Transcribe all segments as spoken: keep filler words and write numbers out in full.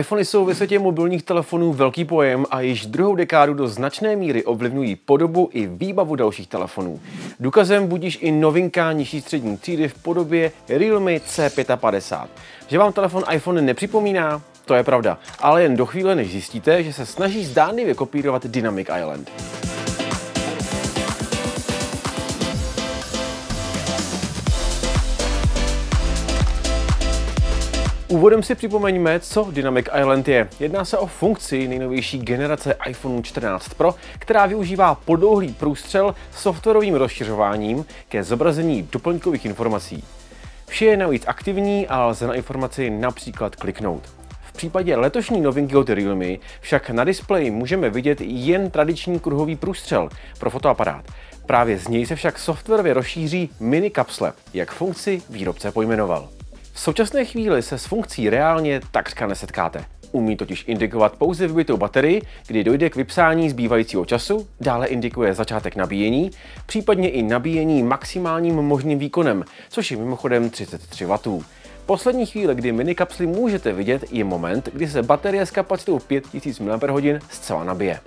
iPhony jsou ve světě mobilních telefonů velký pojem a již druhou dekádu do značné míry ovlivňují podobu i výbavu dalších telefonů. Důkazem budíž i novinka nižší střední třídy v podobě Realme C padesát pět. Že vám telefon iPhone nepřipomíná? To je pravda, ale jen do chvíle, než zjistíte, že se snaží zdánlivě kopírovat Dynamic Island. Úvodem si připomeňme, co Dynamic Island je. Jedná se o funkci nejnovější generace iPhone čtrnáct Pro, která využívá podlouhlý průstřel s softwarovým rozšiřováním ke zobrazení doplňkových informací. Vše je navíc aktivní a lze na informaci například kliknout. V případě letošní novinky od Realme však na displeji můžeme vidět jen tradiční kruhový průstřel pro fotoaparát. Právě z něj se však softwarově rozšíří mini kapsle, jak funkci výrobce pojmenoval. V současné chvíli se s funkcí reálně takřka nesetkáte. Umí totiž indikovat pouze vybitou baterii, kdy dojde k vypsání zbývajícího času, dále indikuje začátek nabíjení, případně i nabíjení maximálním možným výkonem, což je mimochodem třicet tři wattů. Poslední chvíle, kdy minikapsly můžete vidět, je moment, kdy se baterie s kapacitou pět tisíc miliampérhodin zcela nabije.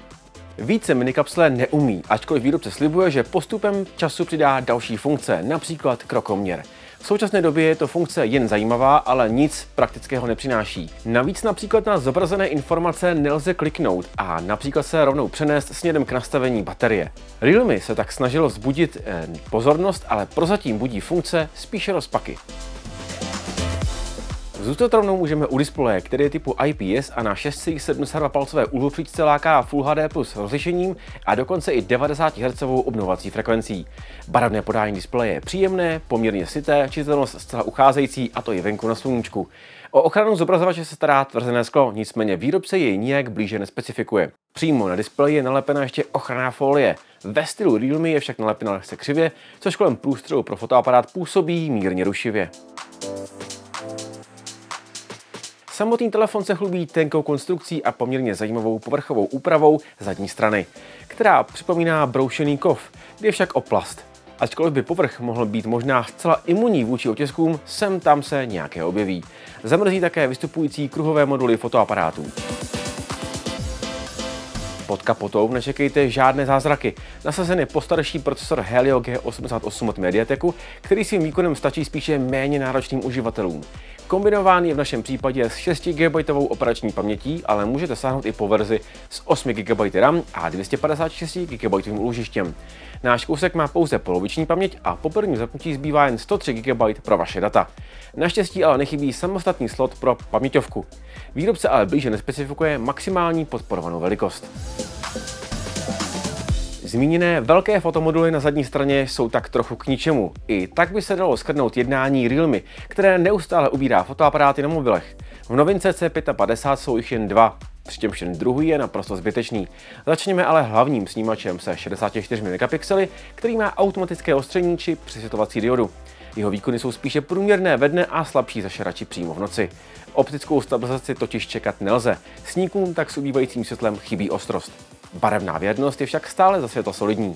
Více minikapsle neumí, ačkoliv výrobce slibuje, že postupem času přidá další funkce, například krokoměr. V současné době je to funkce jen zajímavá, ale nic praktického nepřináší. Navíc například na zobrazené informace nelze kliknout a například se rovnou přenést směrem k nastavení baterie. Realme se tak snažilo vzbudit eh, pozornost, ale prozatím budí funkce spíše rozpaky. Zůstat rovnou můžeme u displeje, který je typu I P S a na šest celá sedmdesát dva palcové úhlopříčce láká Full H D plus rozlišením a dokonce i devadesát hertzů obnovací frekvencí. Barevné podání displeje je příjemné, poměrně sité, čitelnost zcela ucházející, a to i venku na sluníčku. O ochranu zobrazovače se stará tvrzené sklo, nicméně výrobce jej nijak blíže nespecifikuje. Přímo na displeji je nalepena ještě ochranná folie. Ve stylu Realme je však nalepena lehce křivě, což kolem průstřelu pro fotoaparát působí mírně rušivě. Samotný telefon se chlubí tenkou konstrukcí a poměrně zajímavou povrchovou úpravou zadní strany, která připomíná broušený kov, kdy je však o plast. Ačkoliv by povrch mohl být možná zcela imunní vůči otiskům, sem tam se nějaké objeví. Zamrzí také vystupující kruhové moduly fotoaparátů. Pod kapotou nečekejte žádné zázraky. Nasazen je postarší procesor Helio G osmdesát osm od Mediateku, který svým výkonem stačí spíše méně náročným uživatelům. Kombinován je v našem případě s šesti gigabyty operační pamětí, ale můžete sáhnout i po verzi s osmi gigabyty RAM a dvou set padesáti šesti gigabytovým úložištěm. Náš kousek má pouze poloviční paměť a po prvním zapnutí zbývá jen sto tři gigabyty pro vaše data. Naštěstí ale nechybí samostatný slot pro paměťovku. Výrobce ale blíže nespecifikuje maximální podporovanou velikost. Zmíněné velké fotomoduly na zadní straně jsou tak trochu k ničemu. I tak by se dalo shrnout jednání Realme, které neustále ubírá fotoaparáty na mobilech. V novince C padesát pět jsou jich jen dva, přičemž ten druhý je naprosto zbytečný. Začněme ale hlavním snímačem se šedesáti čtyřmi megapixely, který má automatické ostření či přesvětlovací diodu. Jeho výkony jsou spíše průměrné ve dne a slabší zašerači přímo v noci. Optickou stabilizaci totiž čekat nelze, sníkům tak s ubývajícím světlem chybí ostrost. Barevná věrnost je však stále za světla solidní.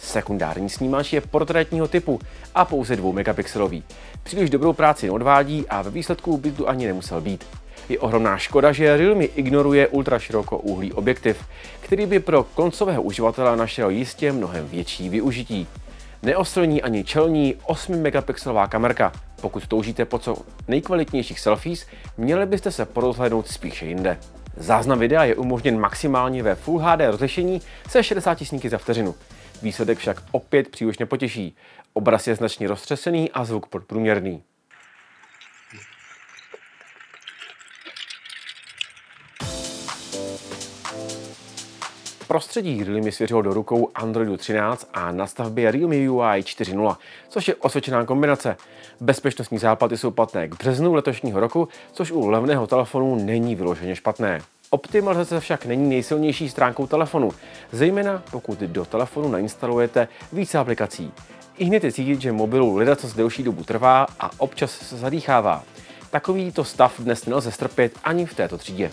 Sekundární snímač je portrétního typu a pouze dvoumegapixelový. Příliš dobrou práci neodvádí a ve výsledku by tu ani nemusel být. Je ohromná škoda, že Realme ignoruje ultraširokouhlý objektiv, který by pro koncového uživatele našel jistě mnohem větší využití. Neostrní ani čelní osmimegapixelová kamerka. Pokud toužíte po co nejkvalitnějších selfies, měli byste se porozhlédnout spíše jinde. Záznam videa je umožněn maximálně ve Full H D rozlišení se šedesáti snímky za vteřinu. Výsledek však opět příliš nepotěší. Obraz je značně roztřesený a zvuk podprůměrný. Prostředí Realme svěřilo do rukou Androidu třináct a nastavbě Realme U I čtyři tečka nula, což je osvědčená kombinace. Bezpečnostní záplaty jsou platné k březnu letošního roku, což u levného telefonu není vyloženě špatné. Optimalizace však není nejsilnější stránkou telefonu, zejména pokud do telefonu nainstalujete více aplikací. I hned je cítit, že mobilu ledacos delší dobu trvá a občas se zadýchává. Takovýto stav dnes nelze strpět ani v této třídě.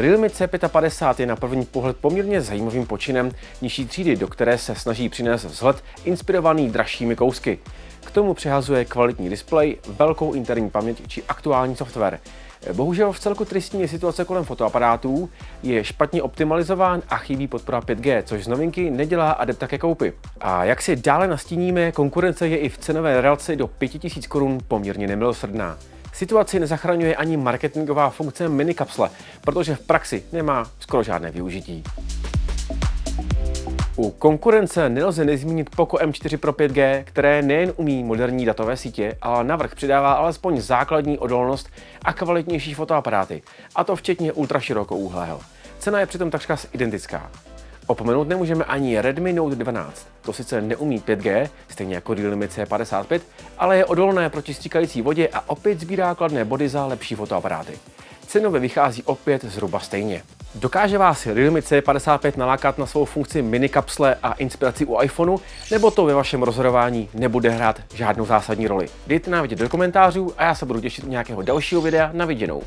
Realme C padesát pět je na první pohled poměrně zajímavým počinem nižší třídy, do které se snaží přinést vzhled inspirovaný dražšími kousky. K tomu přihazuje kvalitní displej, velkou interní paměť či aktuální software. Bohužel vcelku tristní je situace kolem fotoaparátů, je špatně optimalizován a chybí podpora pět G, což z novinky nedělá adepta ke koupi. A jak si dále nastíníme, konkurence je i v cenové relaci do pěti tisíc korun poměrně nemilosrdná. Situaci nezachraňuje ani marketingová funkce minikapsle, protože v praxi nemá skoro žádné využití. U konkurence nelze nezmínit Poco M čtyři Pro pět G, které nejen umí moderní datové sítě, ale navrch přidává alespoň základní odolnost a kvalitnější fotoaparáty, a to včetně ultraširokouhlého. Cena je přitom takřka identická. Opomenout nemůžeme ani Redmi Note dvanáct, to sice neumí pět G, stejně jako Realme C padesát pět, ale je odolné proti stříkající vodě a opět sbírá kladné body za lepší fotoaparáty. Cenově vychází opět zhruba stejně. Dokáže vás Realme C padesát pět nalákat na svou funkci minikapsle a inspiraci u iPhoneu, nebo to ve vašem rozhodování nebude hrát žádnou zásadní roli? Dejte nám vědět do komentářů a já se budu těšit u nějakého dalšího videa. Na viděnou.